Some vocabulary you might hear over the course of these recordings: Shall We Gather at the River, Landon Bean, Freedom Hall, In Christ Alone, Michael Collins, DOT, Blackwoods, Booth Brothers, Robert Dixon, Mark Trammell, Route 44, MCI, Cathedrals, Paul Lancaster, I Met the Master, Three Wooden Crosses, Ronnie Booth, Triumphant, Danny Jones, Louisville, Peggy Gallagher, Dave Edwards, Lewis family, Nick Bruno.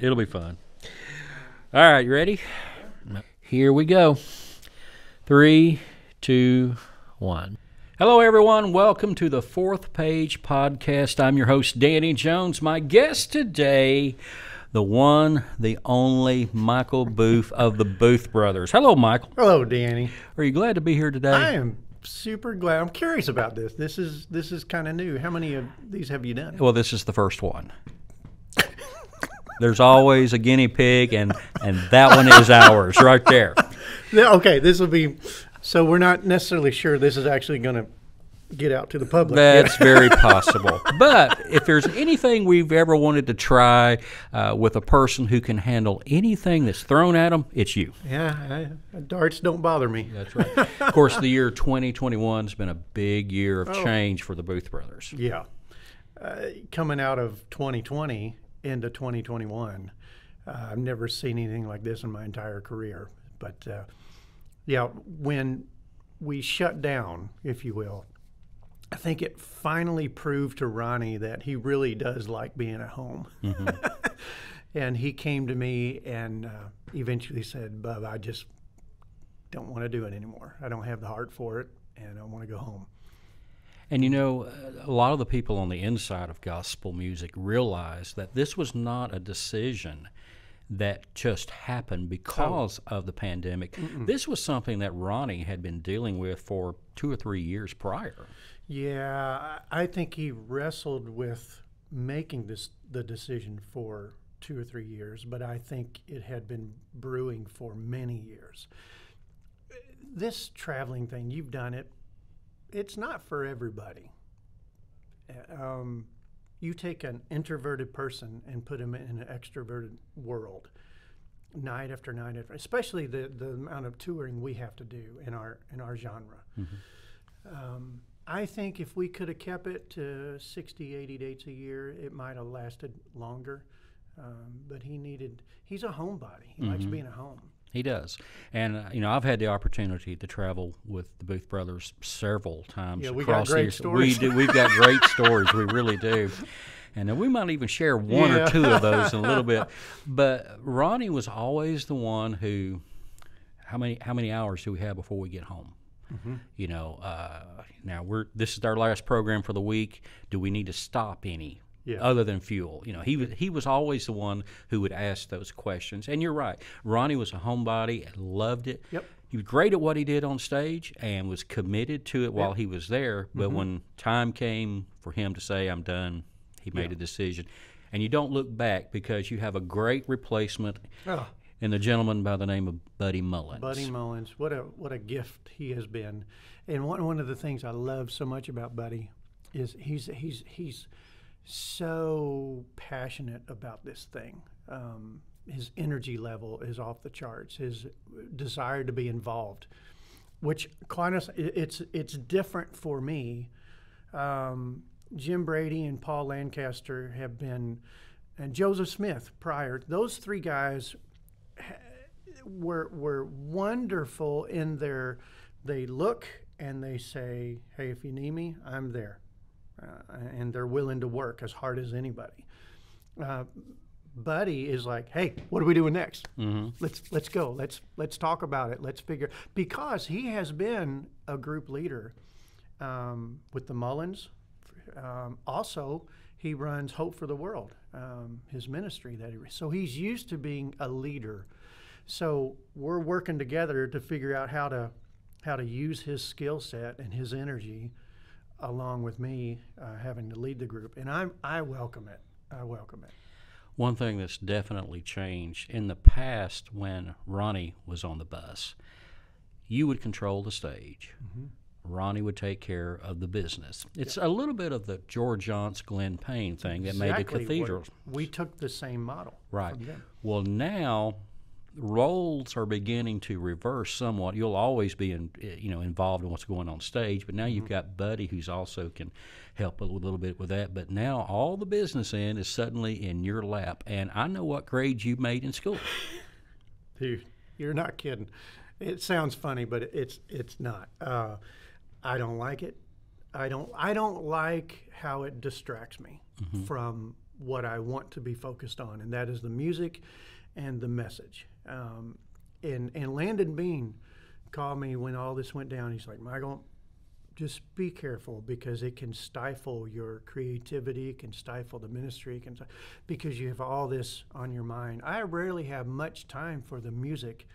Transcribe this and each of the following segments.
It'll be fun. All right, you ready? Here we go. 3, 2, 1. Hello, everyone. Welcome to the Fourth Page Podcast. I'm your host, Danny Jones. My guest today, the one, the only Michael Booth of the Booth Brothers. Hello, Michael. Hello, Danny. Are you glad to be here today? I am super glad. I'm curious about this. This is kind of new. How many of these have you done? Well, this is the first one. There's always a guinea pig, and that one is ours right there. Okay, this will be, so we're not necessarily sure this is actually going to get out to the public. That's very possible. But if there's anything we've ever wanted to try with a person who can handle anything that's thrown at them, it's you. Yeah, darts don't bother me. That's right. Of course, the year 2021 has been a big year of change for the Booth Brothers. Yeah. Coming out of 2020 into 2021, I've never seen anything like this in my entire career. But yeah, when we shut down, if you will, I think it finally proved to Ronnie that he really does like being at home. Mm-hmm. And he came to me and eventually said, "Bub, I just don't want to do it anymore. I don't have the heart for it, and I want to go home." And you know, a lot of the people on the inside of gospel music realize that this was not a decision that just happened because of the pandemic. Mm-mm. This was something that Ronnie had been dealing with for 2 or 3 years prior. Yeah, I think he wrestled with making the decision for 2 or 3 years, but I think it had been brewing for many years. This traveling thing, you've done it, it's not for everybody. You take an introverted person and put him in an extroverted world, night after night after, especially the amount of touring we have to do in our genre. Mm-hmm. I think if we could have kept it to 60, 80 dates a year, it might have lasted longer. But he's a homebody. He mm-hmm. likes being at home. He does. And, you know, I've had the opportunity to travel with the Booth Brothers several times. Yeah, we got great stories. We've got great stories. We really do. And we might even share one or two of those in a little bit. But Ronnie was always the one who, how many hours do we have before we get home? Mm-hmm. You know, now this is our last program for the week. Do we need to stop any? Yeah. Other than fuel, you know, he was always the one who would ask those questions. And you're right, Ronnie was a homebody and loved it. Yep. He was great at what he did on stage and was committed to it while he was there. But mm-hmm. when time came for him to say, "I'm done," he made a decision. And you don't look back because you have a great replacement in the gentleman by the name of Buddy Mullins. Buddy Mullins, what a gift he has been. And one of the things I love so much about Buddy is he's so passionate about this thing. His energy level is off the charts. His desire to be involved, which quite honestly, it's different for me. Jim Brady and Paul Lancaster have been, and Joseph Smith prior. Those three guys were wonderful in their. They look and they say, "Hey, if you need me, I'm there." And they're willing to work as hard as anybody. Buddy is like, "Hey, what are we doing next? Mm-hmm. Let's go. Let's talk about it. Let's figure." Because he has been a group leader with the Mullins. Also, he runs Hope for the World, his ministry that he so he's used to being a leader. So we're working together to figure out how to use his skill set and his energy, along with me having to lead the group. And I welcome it. I welcome it. One thing that's definitely changed, in the past when Ronnie was on the bus, you would control the stage. Mm-hmm. Ronnie would take care of the business. It's a little bit of the George Jones, Glenn Payne thing that made the Cathedrals. We took the same model. Right. Well, now roles are beginning to reverse somewhat. You'll always be involved in what's going on stage, but now you've got Buddy who's also can help a little bit with that. But now all the business end is suddenly in your lap, and I know what grades you made in school. Dude, you're not kidding. It sounds funny, but it's not. I don't like it. I don't like how it distracts me from what I want to be focused on, and that is the music and the message. And Landon Bean called me when all this went down. He's like, Michael, just be careful, because it can stifle your creativity, it can stifle the ministry, because you have all this on your mind. I rarely have much time for the music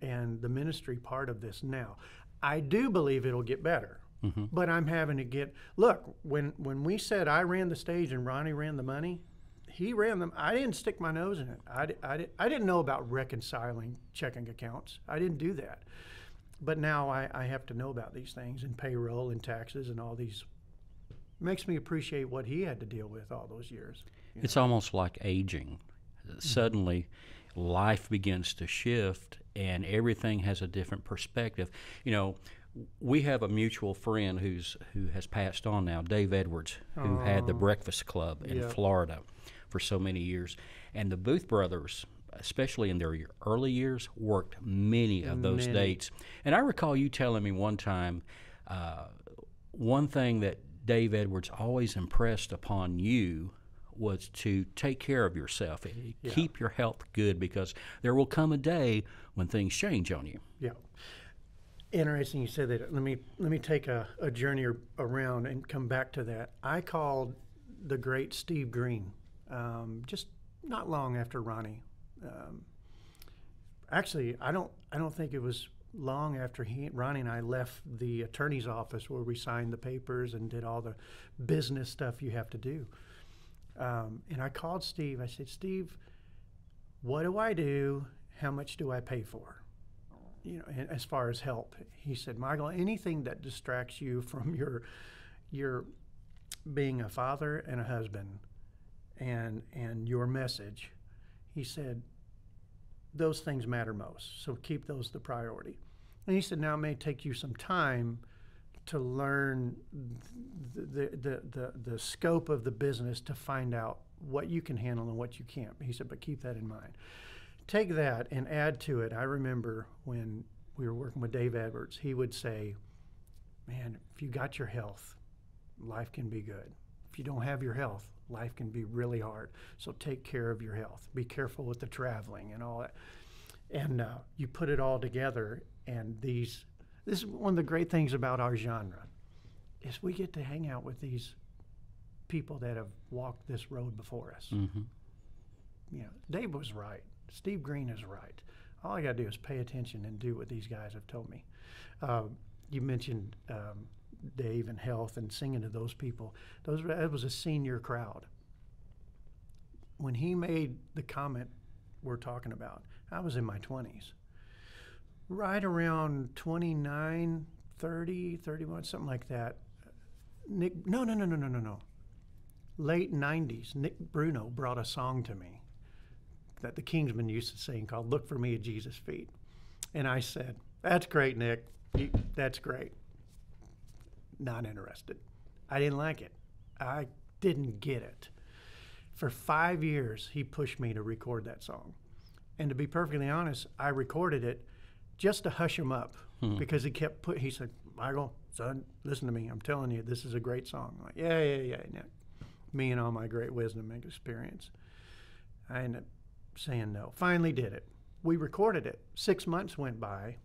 and the ministry part of this now. I do believe it'll get better, mm-hmm. but I'm having to get, look, when we said I ran the stage and Ronnie ran the money, he ran them. I didn't stick my nose in it. I didn't know about reconciling checking accounts. I didn't do that. But now I have to know about these things, and payroll and taxes and all these. Makes me appreciate what he had to deal with all those years. It's almost like aging. Mm-hmm. Suddenly, life begins to shift, and everything has a different perspective. You know, we have a mutual friend who has passed on now, Dave Edwards, who had the Breakfast Club in Florida for so many years, and the Booth Brothers, especially in their early years, worked many of those dates. And I recall you telling me one time, one thing that Dave Edwards always impressed upon you was to take care of yourself, keep your health good, because there will come a day when things change on you. Yeah. Interesting you said that. Let me take a journey around and come back to that. I called the great Steve Green just not long after Ronnie. Actually, I don't think it was long after Ronnie and I left the attorney's office where we signed the papers and did all the business stuff you have to do. And I called Steve. I said, Steve, what do I do? How much do I pay for? You know, and as far as help. He said, Michael, anything that distracts you from your being a father and a husband and your message, he said, those things matter most, so keep those the priority. And he said, now it may take you some time to learn the scope of the business, to find out what you can handle and what you can't. He said, but keep that in mind. Take that and add to it. I remember when we were working with Dave Edwards, he would say, man, if you got your health, life can be good. If you don't have your health, life can be really hard. So take care of your health. Be careful with the traveling and all that. And you put it all together, and this is one of the great things about our genre, is we get to hang out with these people that have walked this road before us. Mm-hmm. You know, Dave was right. Steve Green is right. All I got to do is pay attention and do what these guys have told me. You mentioned Dave and health and singing to those people. That was a senior crowd. When he made the comment we're talking about, I was in my 20s. Right around 29, 30, 31, something like that. Late 90s, Nick Bruno brought a song to me that the Kingsmen used to sing called Look for Me at Jesus' Feet. And I said, that's great, Nick. That's great. Not interested. I didn't like it. I didn't get it. For 5 years, he pushed me to record that song. And to be perfectly honest, I recorded it just to hush him up, because he kept he said, Michael, son, listen to me. I'm telling you, this is a great song. I'm like, yeah, Nick. Me and all my great wisdom and experience. I ended up saying no. Finally did it. We recorded it. 6 months went by,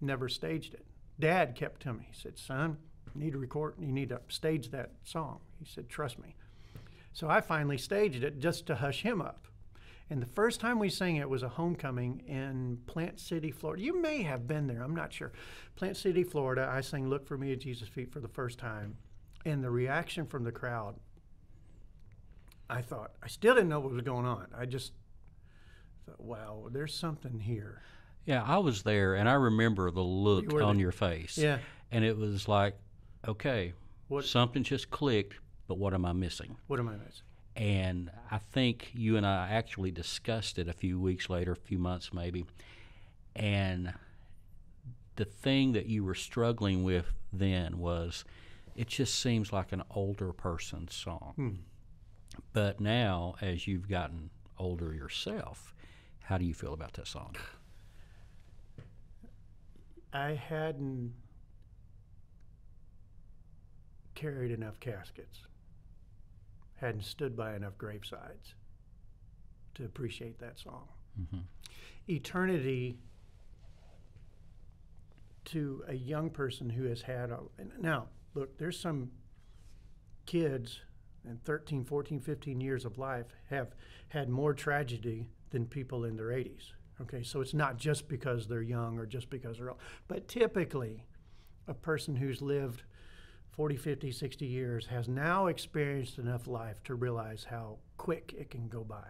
never staged it. Dad kept telling me, he said, son, you need to stage that song. He said, trust me. So I finally staged it just to hush him up. And the first time we sang it was a homecoming in Plant City, Florida. You may have been there, I'm not sure. Plant City, Florida, I sang Look for Me at Jesus' Feet for the first time. And the reaction from the crowd, I still didn't know what was going on. I just thought, wow, there's something here. Yeah, I was there, and I remember the look on your face. Yeah. And it was like, okay, something just clicked, but what am I missing? What am I missing? And I think you and I actually discussed it a few weeks later, a few months maybe. And the thing that you were struggling with then was, it just seems like an older person's song. Hmm. But now, as you've gotten older yourself, how do you feel about that song? I hadn't carried enough caskets, hadn't stood by enough gravesides to appreciate that song. Mm-hmm. Eternity to a young person who has had a, now look, there's some kids in 13, 14, 15 years of life have had more tragedy than people in their 80s. Okay, so it's not just because they're young or just because they're old, but typically a person who's lived 40, 50, 60 years has now experienced enough life to realize how quick it can go by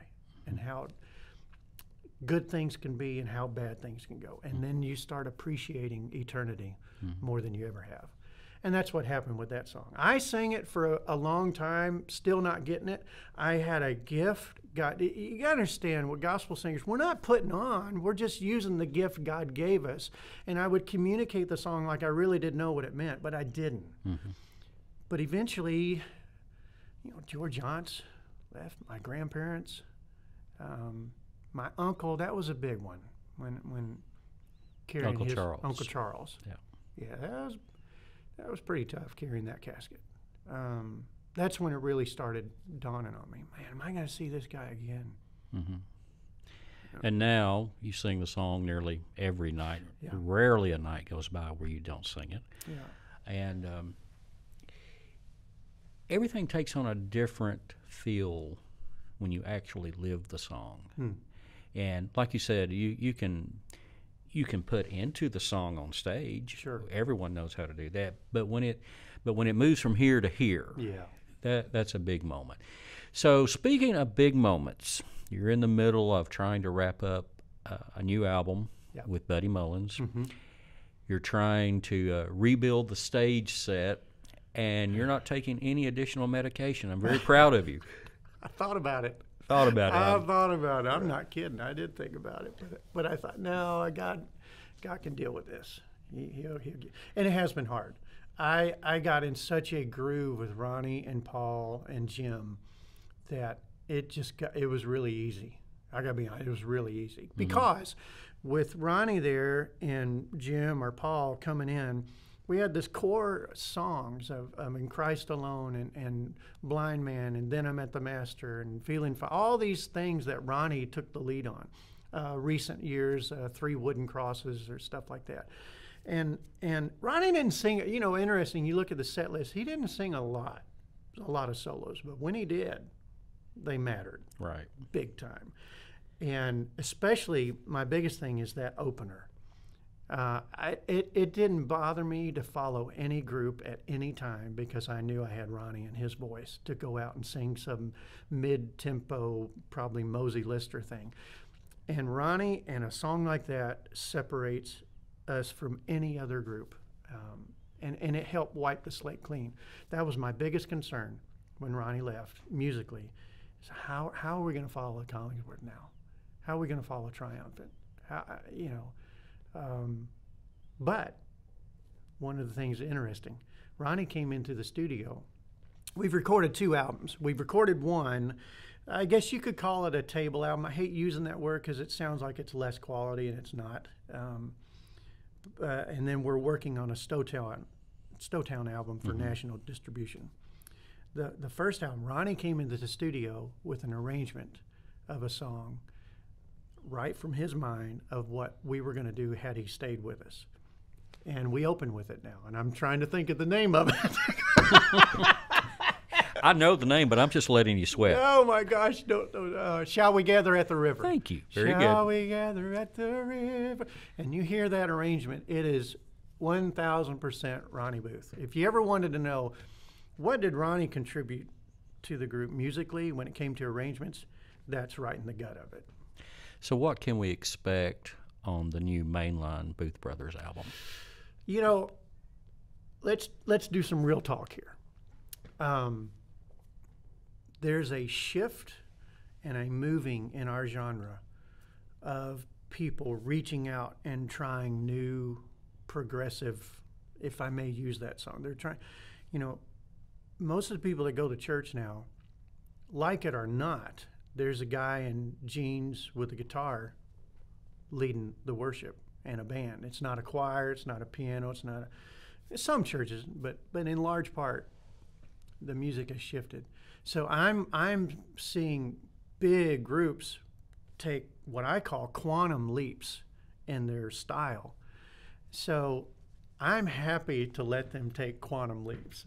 and how good things can be and how bad things can go. And then you start appreciating eternity more than you ever have. And that's what happened with that song. I sang it for a long time, still not getting it. I had a gift. God, you gotta understand what gospel singers, we're not putting on, we're just using the gift God gave us. And I would communicate the song like I really did know what it meant, but I didn't. Mm-hmm. But eventually, you know, George Jones left, my grandparents, my uncle, that was a big one. When carrying Uncle Charles. Uncle Charles. Yeah. Yeah, that was pretty tough carrying that casket. That's when it really started dawning on me. Man, am I going to see this guy again? Mm-hmm. And now you sing the song nearly every night. Yeah. Rarely a night goes by where you don't sing it. Yeah. And everything takes on a different feel when you actually live the song. Hmm. And like you said, you can put into the song on stage. Sure. Everyone knows how to do that. But when it moves from here to here, yeah, that's a big moment. So speaking of big moments, you're in the middle of trying to wrap up a new album, yep, with Buddy Mullins. Mm-hmm. You're trying to rebuild the stage set, and you're not taking any additional medication. I'm very proud of you. I thought about it. I'm not kidding. I did think about it, but I thought, no, God can deal with this. He'll and it has been hard. I got in such a groove with Ronnie and Paul and Jim that it was really easy. I got to be honest, it was really easy, mm-hmm, because with Ronnie there and Jim or Paul coming in, we had this core songs of In Christ Alone and Blind Man and Then I Met the Master and Feeling Fine, all these things that Ronnie took the lead on. Recent years, Three Wooden Crosses or stuff like that. And Ronnie didn't sing, you know, interesting, you look at the set list, he didn't sing a lot of solos, but when he did, they mattered. Right. Big time. And especially my biggest thing is that opener. It didn't bother me to follow any group at any time because I knew I had Ronnie and his voice to go out and sing some mid-tempo, probably Mosey Lister thing. And Ronnie and a song like that separates us from any other group. And it helped wipe the slate clean. That was my biggest concern when Ronnie left musically. So how are we going to follow Collingsworth now? How are we going to follow Triumphant? But one of the things interesting, Ronnie came into the studio. We've recorded two albums. We've recorded one, I guess you could call it a table album. I hate using that word because it sounds like it's less quality and it's not. And then we're working on a Stowtown album for, mm-hmm, national distribution. The first album, Ronnie came into the studio with an arrangement of a song right from his mind of what we were going to do had he stayed with us. And we open with it now, and I'm trying to think of the name of it. I know the name, but I'm just letting you sweat. Oh, my gosh. Shall We Gather at the River? Thank you. Very good. Shall we gather at the river? And you hear that arrangement, it is 1,000% Ronnie Booth. If you ever wanted to know what did Ronnie contribute to the group musically when it came to arrangements, that's right in the gut of it. So what can we expect on the new mainline Booth Brothers album? You know, let's do some real talk here. There's a shift and a moving in our genre of people reaching out and trying new progressive, if I may use that song. They're trying, you know, most of the people that go to church now, like it or not, there's a guy in jeans with a guitar leading the worship and a band. It's not a choir, it's not a piano, it's not some churches, but in large part, the music has shifted. So I'm seeing big groups take what I call quantum leaps in their style. So I'm happy to let them take quantum leaps.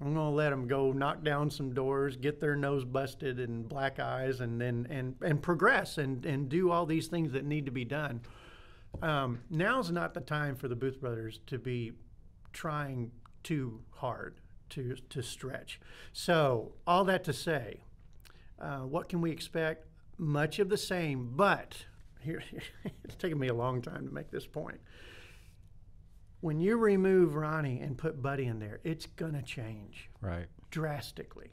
I'm gonna let them go knock down some doors, get their nose busted and black eyes, and then and progress and do all these things that need to be done. Now's not the time for the Booth Brothers to be trying too hard to stretch. So all that to say, what can we expect? Much of the same, but here, it's taken me a long time to make this point. When you remove Ronnie and put Buddy in there, it's gonna change, right? Drastically.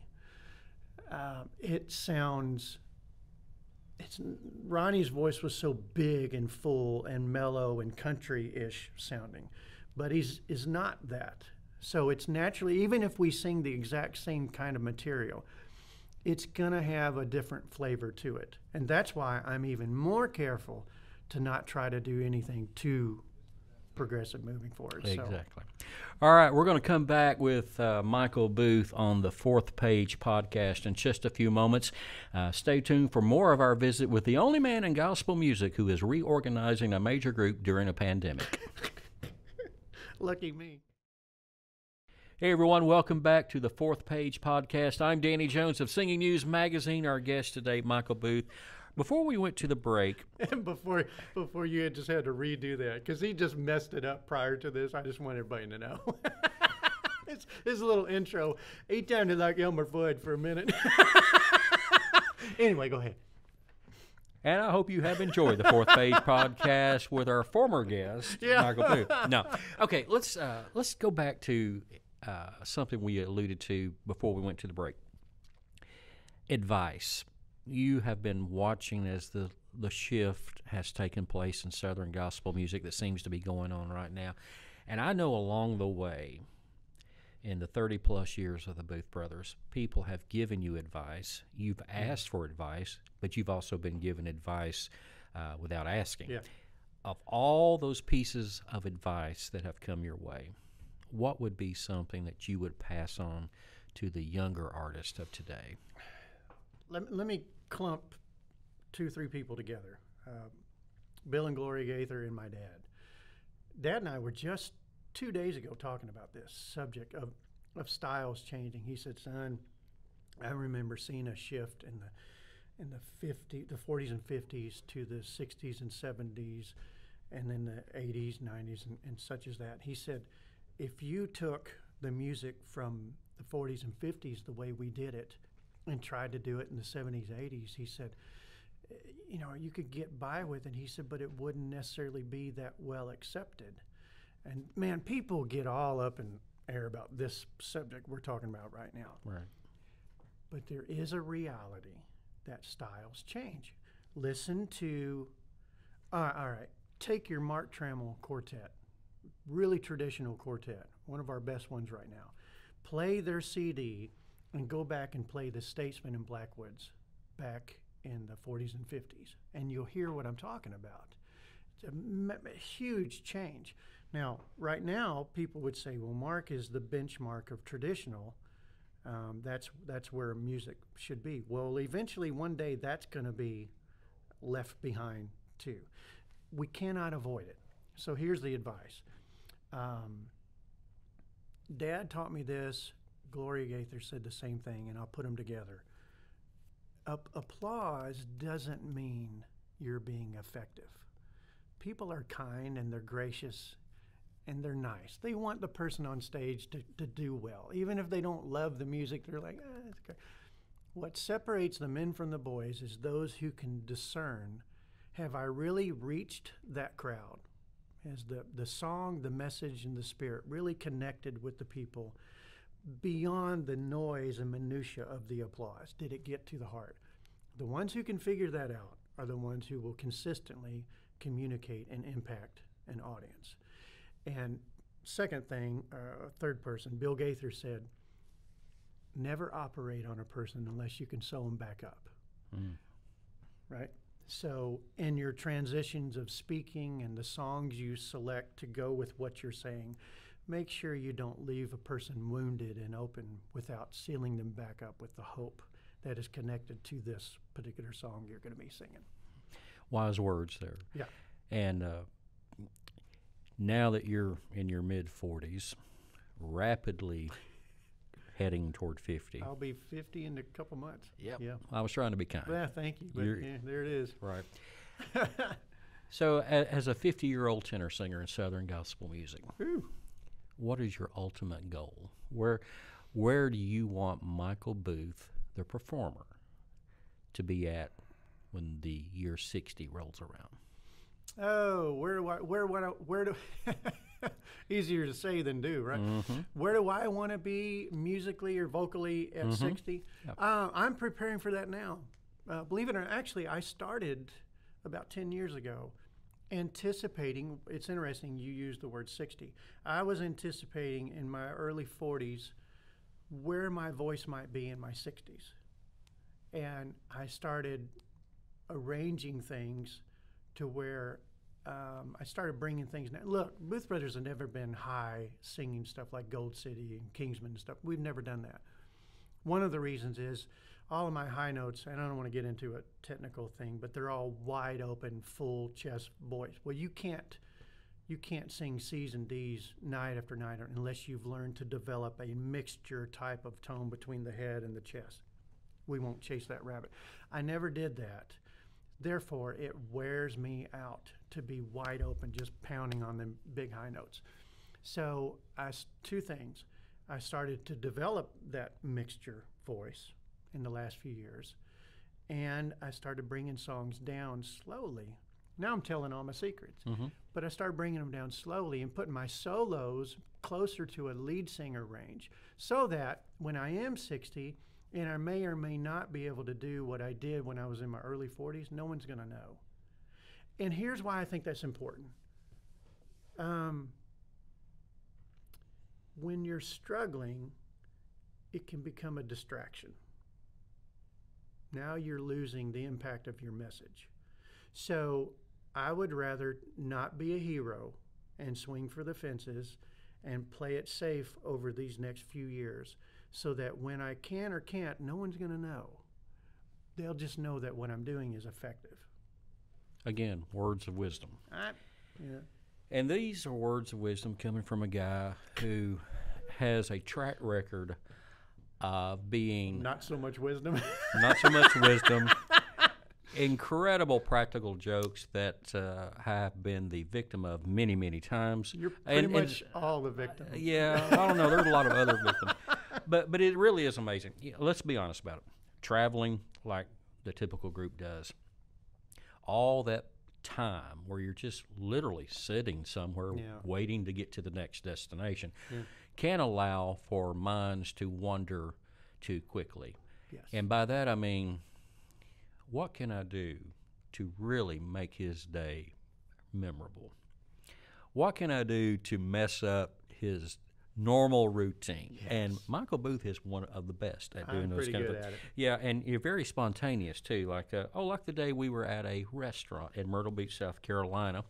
Ronnie's voice was so big and full and mellow and country-ish sounding, but Buddy's is not that. So it's naturally, even if we sing the exact same kind of material, it's gonna have a different flavor to it. And that's why I'm even more careful to not try to do anything too progressive moving forward. Exactly. So. All right, we're gonna come back with Michael Booth on the Fourth Page podcast in just a few moments. Stay tuned for more of our visit with the only man in gospel music who is reorganizing a major group during a pandemic. Lucky me. Hey everyone, welcome back to the Fourth Page Podcast. I'm Danny Jones of Singing News Magazine. Our guest today, Michael Booth. Before we went to the break... And before you had just had to redo that, because he just messed it up prior to this. I just want everybody to know. His little intro, he sounded like Elmer Fudd for a minute. Anyway, go ahead. And I hope you have enjoyed the Fourth Page podcast with our former guest, Michael Booth. No. Okay, let's go back to... something we alluded to before we went to the break. Advice. You have been watching as the shift has taken place in Southern gospel music that seems to be going on right now. And I know along the way, in the 30-plus years of the Booth Brothers, people have given you advice. You've asked for advice, but you've also been given advice without asking. Yeah. Of all those pieces of advice that have come your way, what would be something that you would pass on to the younger artist of today? Let me clump two, three people together. Bill and Gloria Gaither and my dad. Dad and I were just 2 days ago talking about this subject of styles changing. He said, son, I remember seeing a shift in the 40s and 50s to the 60s and 70s, and then the 80s, 90s, and such as that. He said, if you took the music from the 40s and 50s, the way we did it, and tried to do it in the 70s, 80s, he said, you know, you could get by with it. He said, but it wouldn't necessarily be that well accepted. And man, people get all up in air about this subject we're talking about right now. Right. But there is a reality that styles change. Listen to, all right, take your Mark Trammell Quartet. Really traditional quartet, one of our best ones right now. Play their CD and go back and play the Statesmen and Blackwoods back in the 40s and 50s, and you'll hear what I'm talking about. It's a huge change. Now, right now, people would say, well, Mark is the benchmark of traditional. That's where music should be. Well, eventually, one day, that's going to be left behind, too. We cannot avoid it. So here's the advice. Dad taught me this. Gloria Gaither said the same thing, and I'll put them together. Applause doesn't mean you're being effective. People are kind, and they're gracious, and they're nice. They want the person on stage to do well. Even if they don't love the music, they're like, ah, that's good. What separates the men from the boys is those who can discern, have I really reached that crowd? As the song, the message, and the spirit really connected with the people beyond the noise and minutia of the applause. Did it get to the heart? The ones who can figure that out are the ones who will consistently communicate and impact an audience. And second thing, third person, Bill Gaither said, never operate on a person unless you can sew them back up. Mm. Right? So in your transitions of speaking and the songs you select to go with what you're saying, make sure you don't leave a person wounded and open without sealing them back up with the hope that is connected to this particular song you're going to be singing. Wise words there. Yeah. And now that you're in your mid-40s, rapidly heading toward 50. I'll be 50 in a couple months. Yep. Yeah. I was trying to be kind. Yeah, thank you. But yeah, there it is. Right. So as a 50-year-old tenor singer in Southern gospel music, ooh, what is your ultimate goal? Where do you want Michael Booth, the performer, to be at when the year 60 rolls around? Oh, where do easier to say than do, right? Mm-hmm. Where do I want to be musically or vocally at 60? Yep. I'm preparing for that now. Believe it or not, actually, I started about 10 years ago anticipating, it's interesting you use the word 60. I was anticipating in my early 40s where my voice might be in my 60s. And I started arranging things to where I started bringing things down. Look, Booth Brothers have never been high singing stuff like Gold City and Kingsmen and stuff. We've never done that. One of the reasons is all of my high notes, and I don't want to get into a technical thing, but they're all wide open, full chest voice. Well, you can't sing C's and D's night after night unless you've learned to develop a mixture type of tone between the head and the chest. We won't chase that rabbit. I never did that. Therefore, it wears me out to be wide open, just pounding on them big high notes. So two things. I started to develop that mixture voice in the last few years, and I started bringing songs down slowly. Now I'm telling all my secrets, but I started bringing them down slowly and putting my solos closer to a lead singer range so that when I am 60, and I may or may not be able to do what I did when I was in my early 40s, no one's going to know. And here's why I think that's important. When you're struggling, it can become a distraction. Now you're losing the impact of your message. So I would rather not be a hero and swing for the fences and play it safe over these next few years, so that when I can or can't, no one's going to know. They'll just know that what I'm doing is effective. Again, words of wisdom. Yeah. And these are words of wisdom coming from a guy who has a track record of being... Not so much wisdom. Not so much wisdom. Incredible practical jokes that have been the victim of many, many times. You're pretty much all the victims. Yeah, I don't know. There's a lot of other victims. But it really is amazing. Yeah, let's be honest about it. Traveling like the typical group does, all that time where you're just literally sitting somewhere waiting to get to the next destination can allow for minds to wander too quickly. Yes. And by that I mean, what can I do to really make his day memorable? What can I do to mess up his normal routine? Yes. And Michael Booth is one of the best at doing those kind of things. Yeah, and you're very spontaneous too. Like like the day we were at a restaurant in Myrtle Beach, South Carolina.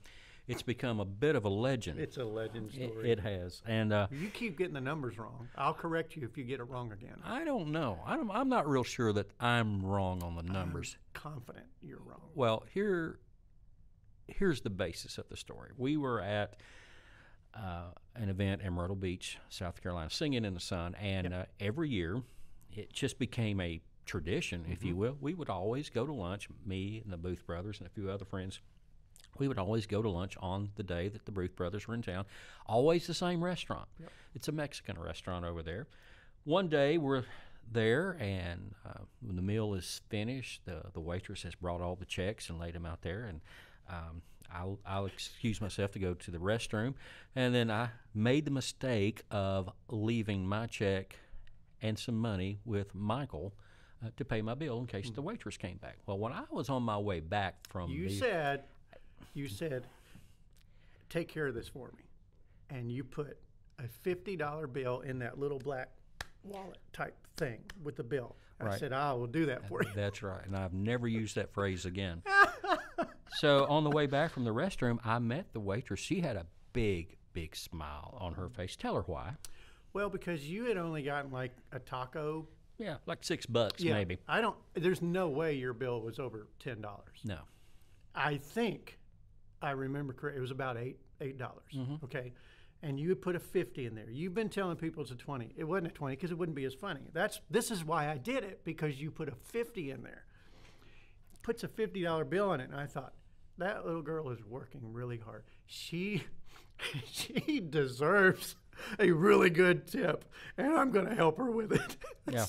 It's become a bit of a legend. It's a legend story. It has. And you keep getting the numbers wrong. I'll correct you if you get it wrong again. I don't know. I'm not real sure that I'm wrong on the numbers. I'm confident you're wrong. Well, here's the basis of the story. We were at an event in Myrtle Beach, South Carolina, Singing in the Sun, and every year it just became a tradition, if you will. We would always go to lunch, me and the Booth Brothers and a few other friends. We would always go to lunch on the day that the Booth Brothers were in town, always the same restaurant. Yep. It's a Mexican restaurant over there. One day we're there, and when the meal is finished, the waitress has brought all the checks and laid them out there, and I'll excuse myself to go to the restroom. And then I made the mistake of leaving my check and some money with Michael to pay my bill in case the waitress came back. Well, when I was on my way back from You said, take care of this for me. And you put a $50 bill in that little black wallet type thing with the bill. Right. I said, I will do that for you. That's right. And I've never used that phrase again. So on the way back from the restroom, I met the waitress. She had a big, big smile on her face. Tell her why. Well, because you had only gotten like a taco. Yeah, like $6 yeah, maybe. I don't, there's no way your bill was over $10. No. I think I remember correctly, it was about $8. Mm-hmm. Okay. And you put a 50 in there. You've been telling people it's a 20. It wasn't a 20 because it wouldn't be as funny. This is why I did it, because you put a 50 in there. Puts a $50 bill in it, and I thought, that little girl is working really hard. She deserves a really good tip, and I'm going to help her with it. Yeah.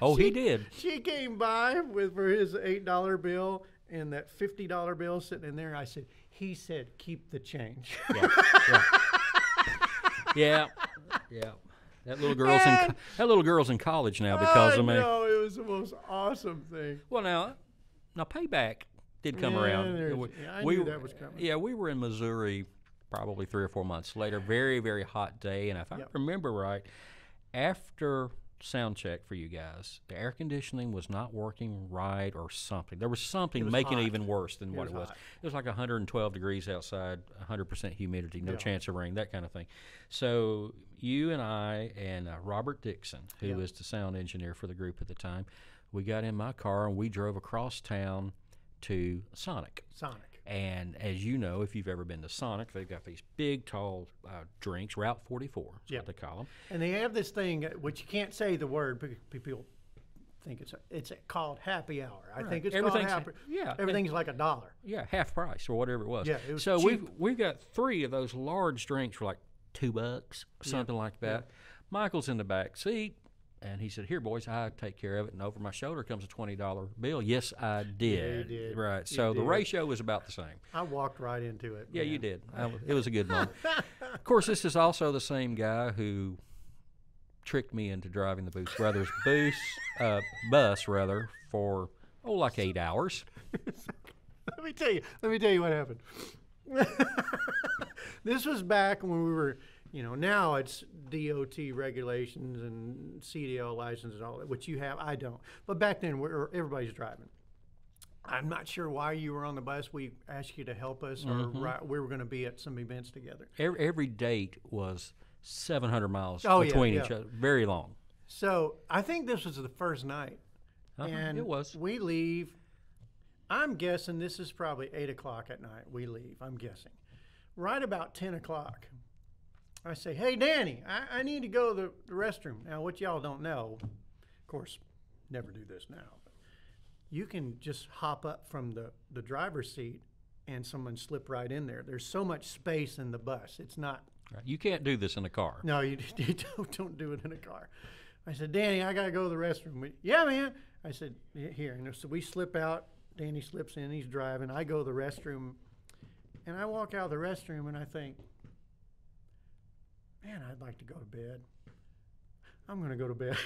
So he did. She came by for his $8 bill and that $50 bill sitting in there. I said, he said, keep the change. Yeah. Yeah. Yeah, yeah. That little girl's in college now because of me. I know, it was the most awesome thing. Well, now payback did come around. I knew that was coming. Yeah, we were in Missouri probably 3 or 4 months later. Very, very hot day, and if I remember right, after sound check for you guys, the air conditioning was not working right or something. There was something making it even worse than what it was. It was like 112 degrees outside, 100% humidity, no chance of rain, that kind of thing. So you and I and Robert Dixon, who was the sound engineer for the group at the time, we got in my car and we drove across town to Sonic. And as you know, if you've ever been to Sonic, they've got these big, tall drinks, Route 44, is what they call them. And they have this thing, which you can't say the word, because people think it's called happy hour. I think it's called happy. Yeah. Everything's like $1. Yeah, half price or whatever it was. Yeah, it was so cheap. We've got 3 of those large drinks for like $2, something like that. Yeah. Michael's in the back seat. And he said, here, boys, I take care of it. And over my shoulder comes a $20 bill. Yes, I did. Yeah, you did. Right. So the ratio was about the same. I walked right into it. Yeah, man. You did. It was a good moment. Of course, this is also the same guy who tricked me into driving the Booth Brothers bus for, like 8 hours. Let me tell you what happened. This was back when we were... now it's DOT regulations and CDL license and all that, which you have. I don't. But back then, everybody's driving. I'm not sure why you were on the bus. We asked you to help us, or we were going to be at some events together. Every date was 700 miles between each other. Very long. So I think this was the first night. And it was. We leave. I'm guessing this is probably 8 o'clock at night. We leave, I'm guessing. Right about 10 o'clock. I say, hey, Danny, I need to go to the restroom. Now, what y'all don't know, of course, never do this now, but you can just hop up from the driver's seat and someone slip right in there. There's so much space in the bus. It's not. You can't do this in a car. No, you don't do it in a car. I said, Danny, I got to go to the restroom. Yeah, man. I said, here. And so we slip out. Danny slips in. He's driving. I go to the restroom, and I walk out of the restroom, and I think, man, I'd like to go to bed. I'm going to go to bed.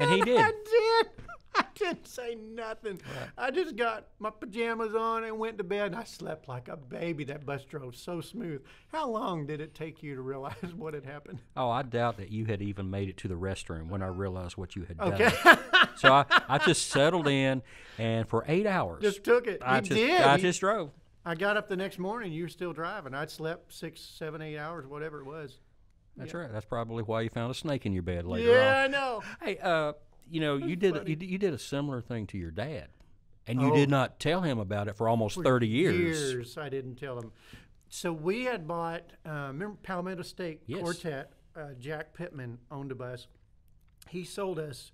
And he did. I didn't say nothing. Right. I just got my pajamas on and went to bed. And I slept like a baby. That bus drove so smooth. How long did it take you to realize what had happened? Oh, I doubt that you had even made it to the restroom when I realized what you had done. So I just settled in, and for 8 hours. Just took it. I just drove. I got up the next morning. You were still driving. I'd slept 6, 7, 8 hours, whatever it was. That's right. That's probably why you found a snake in your bed later on. Yeah, I know. Hey, you did a similar thing to your dad, and you did not tell him about it for almost 30 years. I didn't tell him. So we had bought, remember Palmetto State Quartet, Jack Pittman owned a bus. He sold us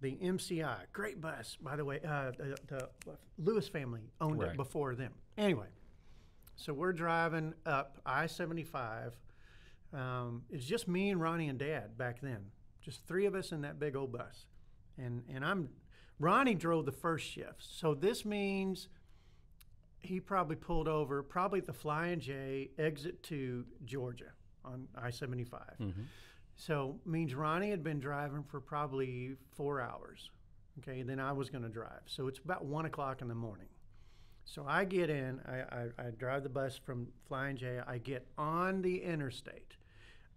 the MCI, great bus, by the way. The Lewis family owned it before them. Anyway, so we're driving up I-75. It's just me and Ronnie and Dad back then, just 3 of us in that big old bus, and Ronnie drove the first shift, so this means he probably pulled over at the Flying J exit to Georgia on I-75. Mm-hmm. So means Ronnie had been driving for probably 4 hours, and then I was going to drive. So it's about 1 o'clock in the morning. So I get in, I drive the bus from Flying J, I get on the interstate.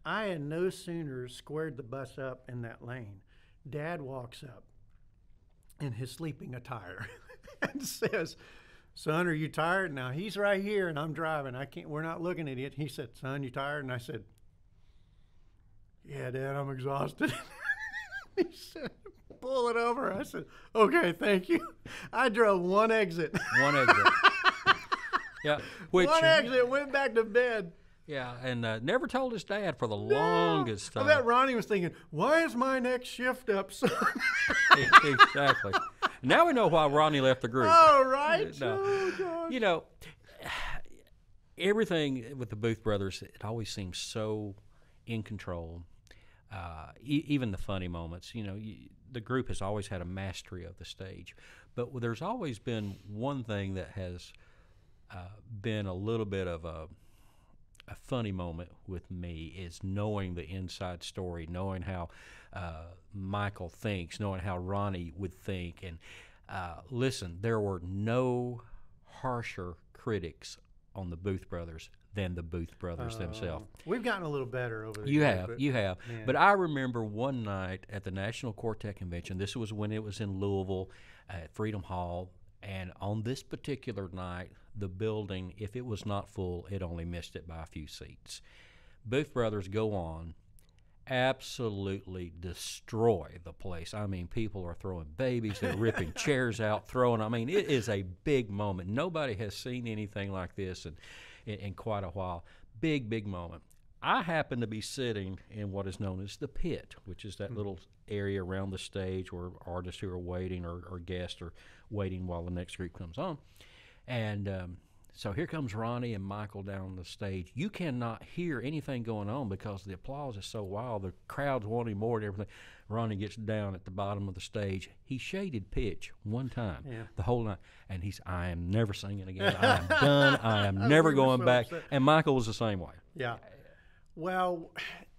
I had no sooner squared the bus up in that lane. Dad walks up in his sleeping attire and says, son, are you tired? Now he's right here and I'm driving. I can't, we're not looking at it. He said, son, you tired? And I said, yeah, Dad, I'm exhausted. He said, pull it over. I said, okay, thank you. I drove one exit. One exit. Yeah. Which, one exit, went back to bed. Yeah, and never told his dad for the longest time. I bet Ronnie was thinking, why is my next shift up, son? Exactly. Now we know why Ronnie left the group. Oh, right. No. Oh, gosh. You know, everything with the Booth brothers, it always seems so in control. Even the funny moments, you know, the group has always had a mastery of the stage. But there's always been one thing that has been a little bit of a funny moment with me, is knowing the inside story, knowing how Michael thinks, knowing how Ronnie would think. And listen, there were no harsher critics on the Booth brothers than the Booth brothers themselves. We've gotten a little better over the years. You have. Man. But I remember one night at the National Quartet Convention, this was when it was in Louisville at Freedom Hall, and on this particular night, the building, if it was not full, it only missed it by a few seats. Booth brothers go on, absolutely destroy the place. I mean, people are throwing babies, they're ripping chairs out, throwing, I mean, it is a big moment. Nobody has seen anything like this in quite a while. Big, big moment. I happen to be sitting in what is known as the pit, which is that little area around the stage where artists who are waiting or guests are waiting while the next group comes on. And so here comes Ronnie and Michael down the stage. You cannot hear anything going on because the applause is so wild. The crowd's wanting more and everything. Ronnie gets down at the bottom of the stage. He shaded pitch one time, the whole night. And he's, I am never singing again. I am done. I am never going back. Upset. And Michael was the same way. Yeah. Well,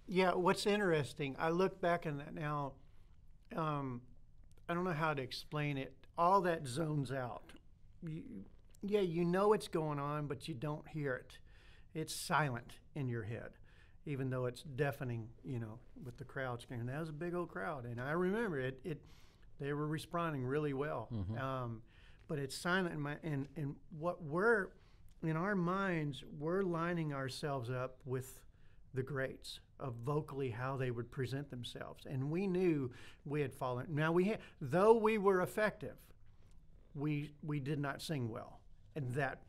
yeah, what's interesting, I look back and now, I don't know how to explain it. All that zones out. Yeah, you know it's going on, but you don't hear it. It's silent in your head, even though it's deafening, you know, with the crowd screaming. That was a big old crowd, and I remember it. They were responding really well, but it's silent. And what we're in our minds, we're lining ourselves up with the greats of vocally how they would present themselves, and we knew we had fallen. Now we had, though we were effective, we did not sing well. And that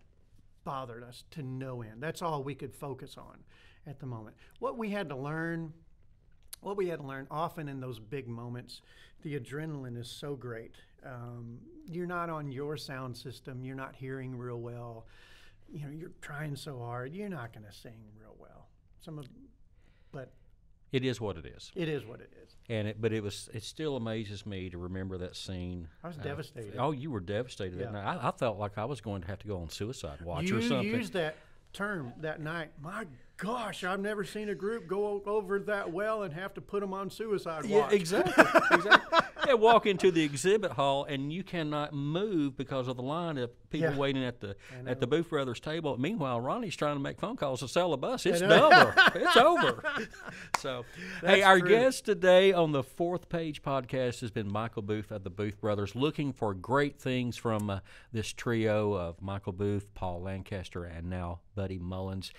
bothered us to no end. That's all we could focus on at the moment. What we had to learn often in those big moments, the adrenaline is so great. You're not on your sound system. You're not hearing real well. You know, you're trying so hard. You're not going to sing real well. But it is what it is. It is what it is. But it still amazes me to remember that scene. I was devastated. Oh, you were devastated that night. I felt like I was going to have to go on suicide watch or something. You used that term that night. My gosh, I've never seen a group go over that well and have to put them on suicide watch. Yeah, exactly. Yeah, walk into the exhibit hall and you cannot move because of the line of people waiting at the Booth brothers table. Meanwhile, Ronnie's trying to make phone calls to sell a bus. It's over. It's over. So, hey, our guest today on the Fourth Page Podcast has been Michael Booth of the Booth brothers. Looking for great things from this trio of Michael Booth, Paul Lancaster, and now Buddy Mullins.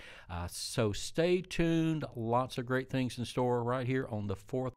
So stay tuned. Lots of great things in store right here on the Fourth.